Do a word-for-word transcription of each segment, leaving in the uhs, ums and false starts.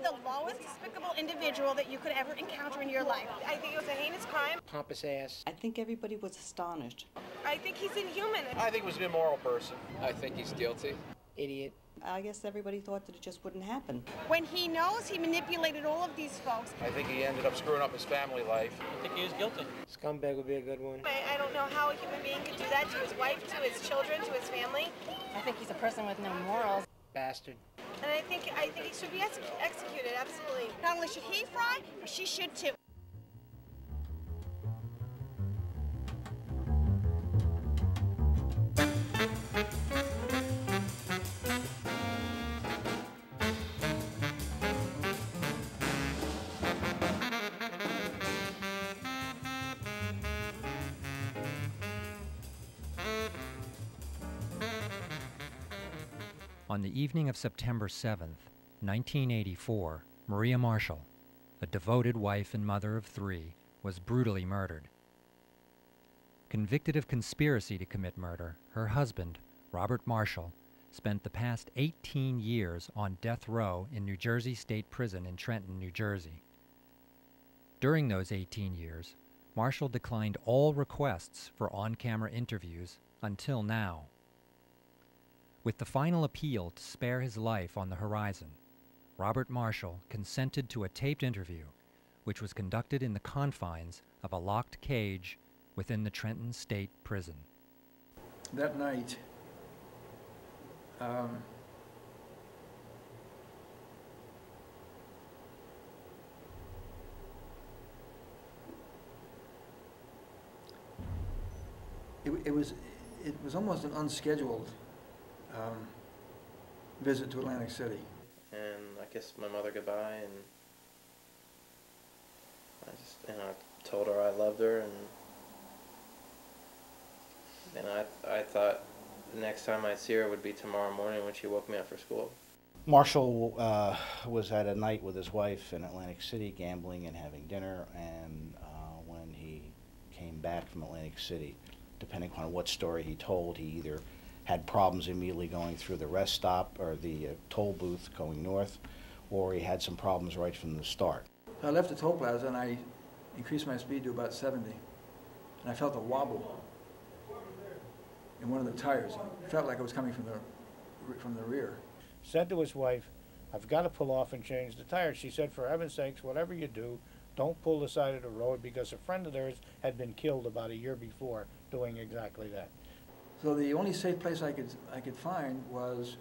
literally the lowest despicable individual that you could ever encounter in your life. I think it was a heinous crime. Pompous ass. I think everybody was astonished. I think he's inhuman. I think he was an immoral person. I think he's guilty. Idiot. I guess everybody thought that it just wouldn't happen. When he knows he manipulated all of these folks. I think he ended up screwing up his family life. I think he was guilty. Scumbag would be a good one. I, I don't know how a human being could do that to his wife, to his children, to his family. I think he's a person with no morals. Bastard. And I think, I think he should be ex executed, absolutely. Not only should he fry, but she should too. On the evening of September seventh, nineteen eighty-four, Maria Marshall, a devoted wife and mother of three, was brutally murdered. Convicted of conspiracy to commit murder, her husband, Robert Marshall, spent the past eighteen years on death row in New Jersey State Prison in Trenton, New Jersey. During those eighteen years, Marshall declined all requests for on-camera interviews until now, with the final appeal to spare his life on the horizon. Robert Marshall consented to a taped interview, which was conducted in the confines of a locked cage within the Trenton State Prison. That night, um, it, it was it was almost an unscheduled Um, visit to Atlantic City. And I kissed my mother goodbye, and I just and I told her I loved her, and and I I thought the next time I'd see her would be tomorrow morning when she woke me up for school. Marshall uh, was at a night with his wife in Atlantic City, gambling and having dinner, and uh, when he came back from Atlantic City, depending upon what story he told, he either had problems immediately going through the rest stop or the uh, toll booth going north, or he had some problems right from the start. I left the toll plaza and I increased my speed to about seventy, and I felt a wobble in one of the tires. It felt like it was coming from the, from the rear. Said to his wife, "I've got to pull off and change the tires." She said, "For heaven's sakes, whatever you do, don't pull the side of the road," because a friend of theirs had been killed about a year before doing exactly that. So the only safe place I could, I could find was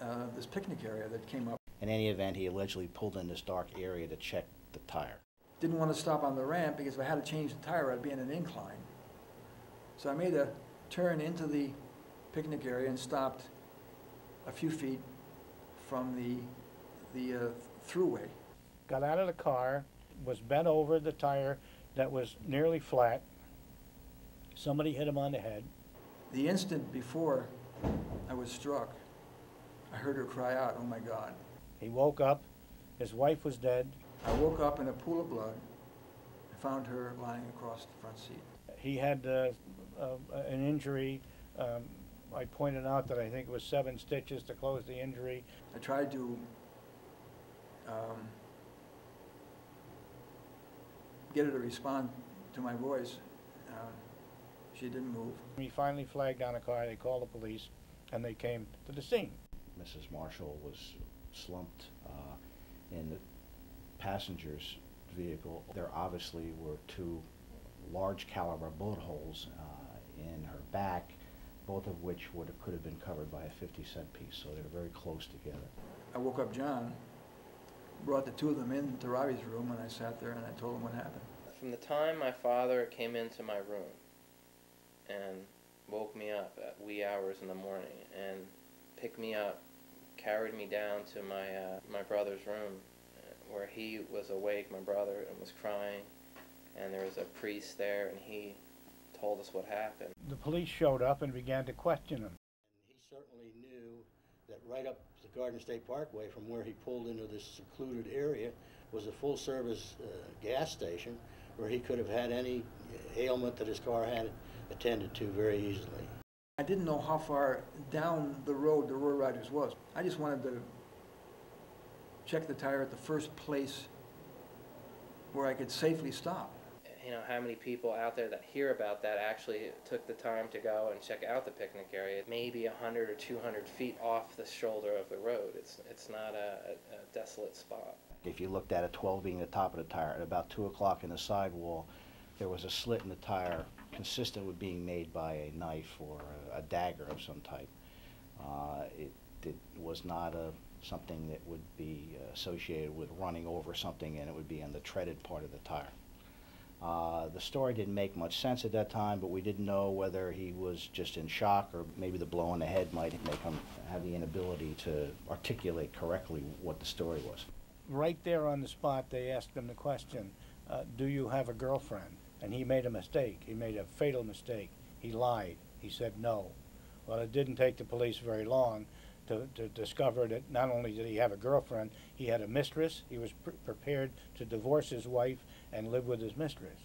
uh, this picnic area that came up. In any event, he allegedly pulled in this dark area to check the tire. Didn't want to stop on the ramp because if I had to change the tire, I'd be in an incline. So I made a turn into the picnic area and stopped a few feet from the, the uh, thruway. Got out of the car, was bent over the tire that was nearly flat. Somebody hit him on the head. The instant before I was struck, I heard her cry out, "Oh my God." He woke up, his wife was dead. I woke up in a pool of blood and found her lying across the front seat. He had uh, uh, an injury. Um, I pointed out that I think it was seven stitches to close the injury. I tried to um, get her to respond to my voice. Uh, She didn't move. He finally flagged down a car, they called the police, and they came to the scene. Missus Marshall was slumped uh, in the passenger's vehicle. There obviously were two large caliber bullet holes uh, in her back, both of which would have, could have been covered by a fifty cent piece, so they were very close together. I woke up John, brought the two of them into Robbie's room, and I sat there and I told him what happened. From the time my father came into my room and woke me up at wee hours in the morning and picked me up, carried me down to my uh, my brother's room where he was awake, my brother, and was crying, and there was a priest there and he told us what happened. The police showed up and began to question him. And he certainly knew that right up the Garden State Parkway from where he pulled into this secluded area was a full service uh, gas station where he could have had any ailment that his car had attended to very easily. I didn't know how far down the road the Roy Rogers was. I just wanted to check the tire at the first place where I could safely stop. You know, how many people out there that hear about that actually took the time to go and check out the picnic area? Maybe a hundred or two hundred feet off the shoulder of the road. It's, it's not a, a, a desolate spot. If you looked at a twelve being the top of the tire, at about two o'clock in the sidewall, there was a slit in the tire consistent with being made by a knife or a, a dagger of some type. Uh, it, it was not a, something that would be associated with running over something, and it would be on the treaded part of the tire. Uh, the story didn't make much sense at that time, but we didn't know whether he was just in shock or maybe the blow on the head might make him have the inability to articulate correctly what the story was. Right there on the spot, they asked him the question, uh, do you have a girlfriend? And he made a mistake. He made a fatal mistake. He lied. He said no. Well, it didn't take the police very long to, to discover that not only did he have a girlfriend, he had a mistress. He was pr prepared to divorce his wife and live with his mistress.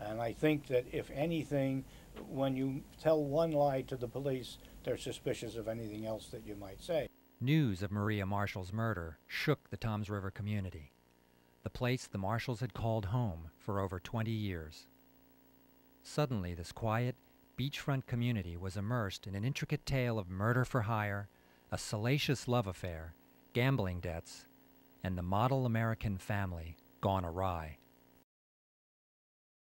And I think that if anything, when you tell one lie to the police, they're suspicious of anything else that you might say. News of Maria Marshall's murder shook the Toms River community, the place the Marshalls had called home for over twenty years. Suddenly, this quiet, beachfront community was immersed in an intricate tale of murder for hire, a salacious love affair, gambling debts, and the model American family gone awry.